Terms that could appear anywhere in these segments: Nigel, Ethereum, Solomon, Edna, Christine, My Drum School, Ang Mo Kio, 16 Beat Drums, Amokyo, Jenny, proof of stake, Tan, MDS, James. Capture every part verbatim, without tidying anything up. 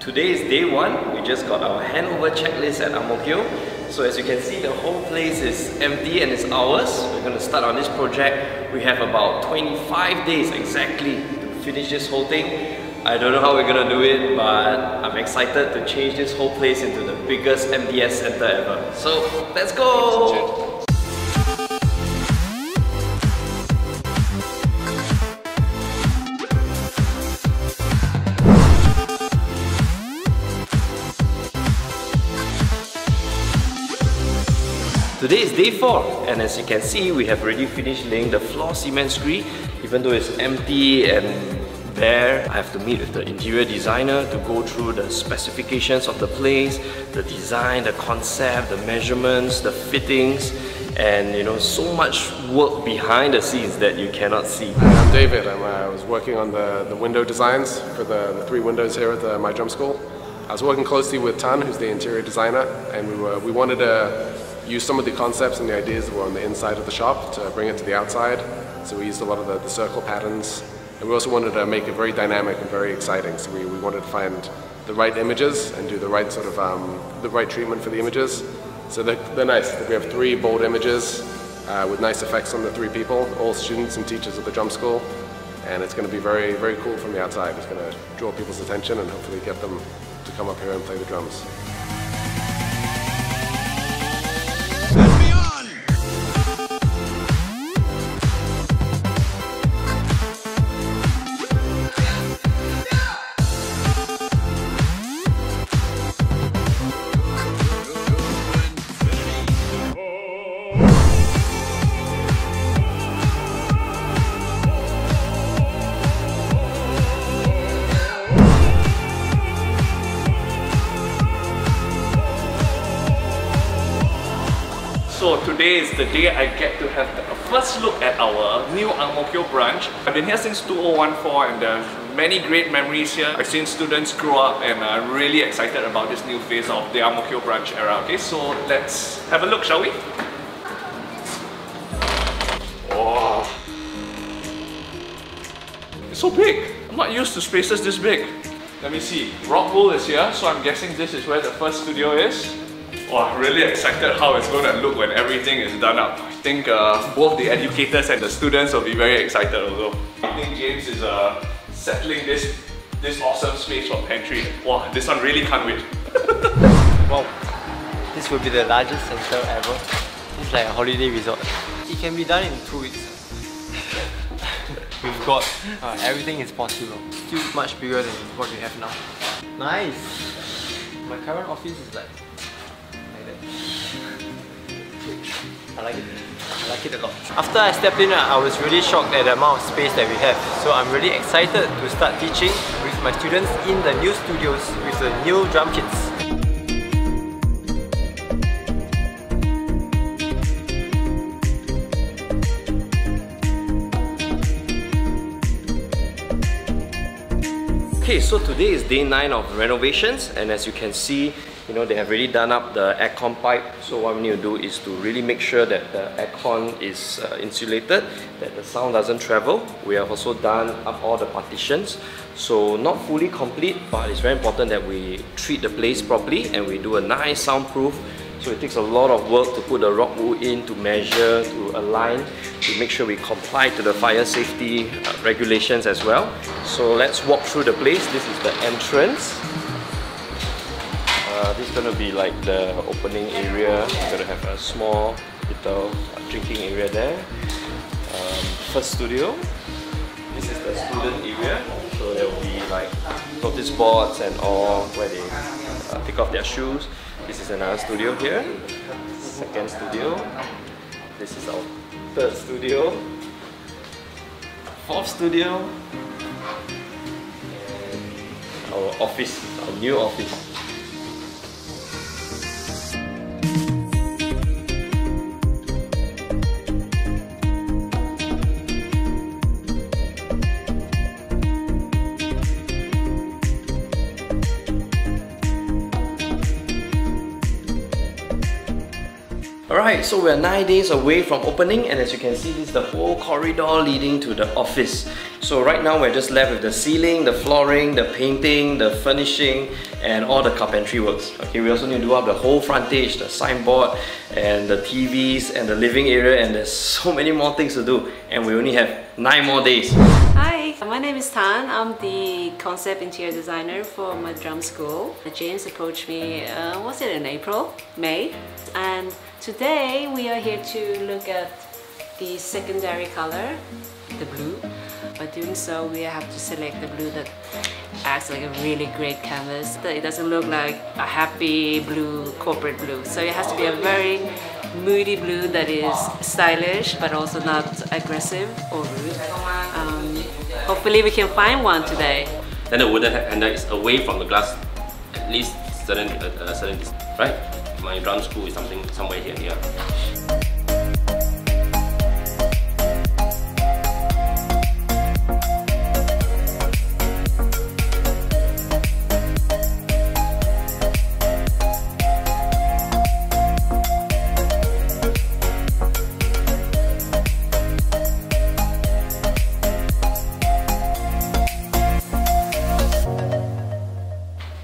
Today is day one. We just got our handover checklist at Amokyo. So as you can see, the whole place is empty and it's ours. We're gonna start on this project. We have about twenty-five days exactly to finish this whole thing. I don't know how we're gonna do it, but I'm excited to change this whole place into the biggest M D S center ever. So let's go! Today is day four, and as you can see, we have already finished laying the floor cement scree. Even though it's empty and bare, I have to meet with the interior designer to go through the specifications of the place, the design, the concept, the measurements, the fittings, and you know, so much work behind the scenes that you cannot see. I'm David, and I was working on the, the window designs for the, the three windows here at the My Drum School. I was working closely with Tan, who's the interior designer, and we, were, we wanted a use some of the concepts and the ideas that were on the inside of the shop to bring it to the outside. So we used a lot of the, the circle patterns. And we also wanted to make it very dynamic and very exciting. So we, we wanted to find the right images and do the right sort of, um, the right treatment for the images. So they're, they're nice. We have three bold images uh, with nice effects on the three people, all students and teachers at the drum school. And it's going to be very, very cool from the outside. It's going to draw people's attention and hopefully get them to come up here and play the drums. So today is the day I get to have a first look at our new Ang Mo Kio branch. I've been here since two thousand fourteen and there are many great memories here. I've seen students grow up and I'm really excited about this new phase of the Ang Mo Kio branch era. Okay, so let's have a look, shall we? Oh, it's so big! I'm not used to spaces this big. Let me see. Rockwool is here, so I'm guessing this is where the first studio is. Oh, I'm really excited how it's going to look when everything is done up. I think uh, both the educators and the students will be very excited also. I think James is uh, settling this this awesome space for pantry. Wow, this one really can't wait. Wow, this will be the largest center ever. It's like a holiday resort. It can be done in two weeks. We've got uh, everything is possible. Still much bigger than what we have now. Nice! My current office is like I like it. I like it a lot. After I stepped in, I was really shocked at the amount of space that we have. So I'm really excited to start teaching with my students in the new studios with the new drum kits. Okay, so today is day nine of renovations, and as you can see, you know, they have already done up the aircon pipe. So what we need to do is to really make sure that the aircon is uh, insulated, that the sound doesn't travel. We have also done up all the partitions. So not fully complete, but it's very important that we treat the place properly and we do a nice soundproof. So it takes a lot of work to put the rock wool in, to measure, to align, to make sure we comply to the fire safety uh, regulations as well. So let's walk through the place. This is the entrance. Uh, this is going to be like the opening area. We're going to have a small little drinking area there. Um, first studio. This is the student area. So there will be like notice boards and all where they uh, take off their shoes. This is another studio here. Second studio. This is our third studio. Fourth studio. And our office, our new office. Alright, so we're nine days away from opening, and as you can see, this is the whole corridor leading to the office. So right now we're just left with the ceiling, the flooring, the painting, the furnishing, and all the carpentry works. Okay, we also need to do up the whole frontage, the signboard, and the T Vs, and the living area, and there's so many more things to do, and we only have nine more days. Hi, my name is Tan. I'm the concept interior designer for My Drum School. James approached me, uh, was it in April? May? And today we are here to look at the secondary color, the blue. By doing so, we have to select the blue that acts like a really great canvas. It doesn't look like a happy blue, corporate blue. So it has to be a very moody blue that is stylish but also not aggressive or rude. Um, hopefully we can find one today. Then the wooden handle is away from the glass, at least certain uh, certain distance, right? My Drum School is something somewhere here. Yeah.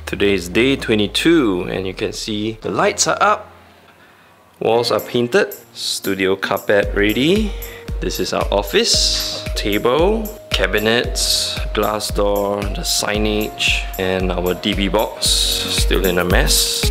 Today is day twenty-two, and you can see the lights are up, walls are painted, studio carpet ready. This is our office, table, cabinets, glass door, the signage, and our D B box, still in a mess.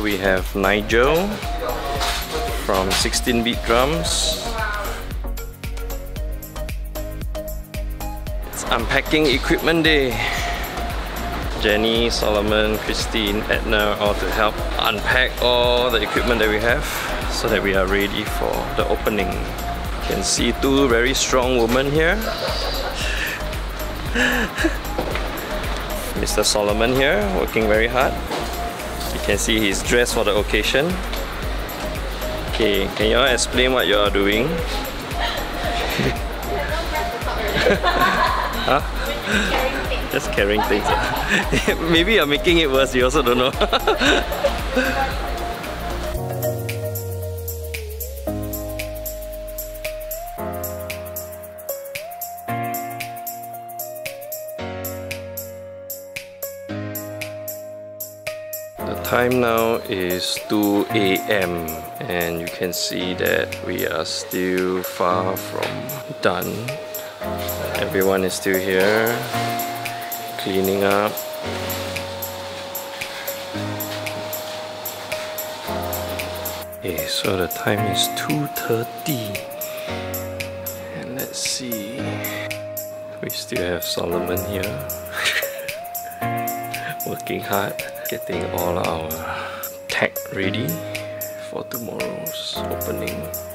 We have Nigel from sixteen beat drums. It's unpacking equipment day. Jenny, Solomon, Christine, Edna all to help unpack all the equipment that we have so that we are ready for the opening. You can see two very strong women here. Mister Solomon here, working very hard. You can see he's dressed for the occasion. Okay, can you all explain what you are doing? Huh? Just carrying things. Maybe you're making it worse, you also don't know. Time now is two A M and you can see that we are still far from done. Everyone is still here, cleaning up. Okay, so the time is two thirty and let's see, we still have Solomon here working hard, getting all our tech ready for tomorrow's opening.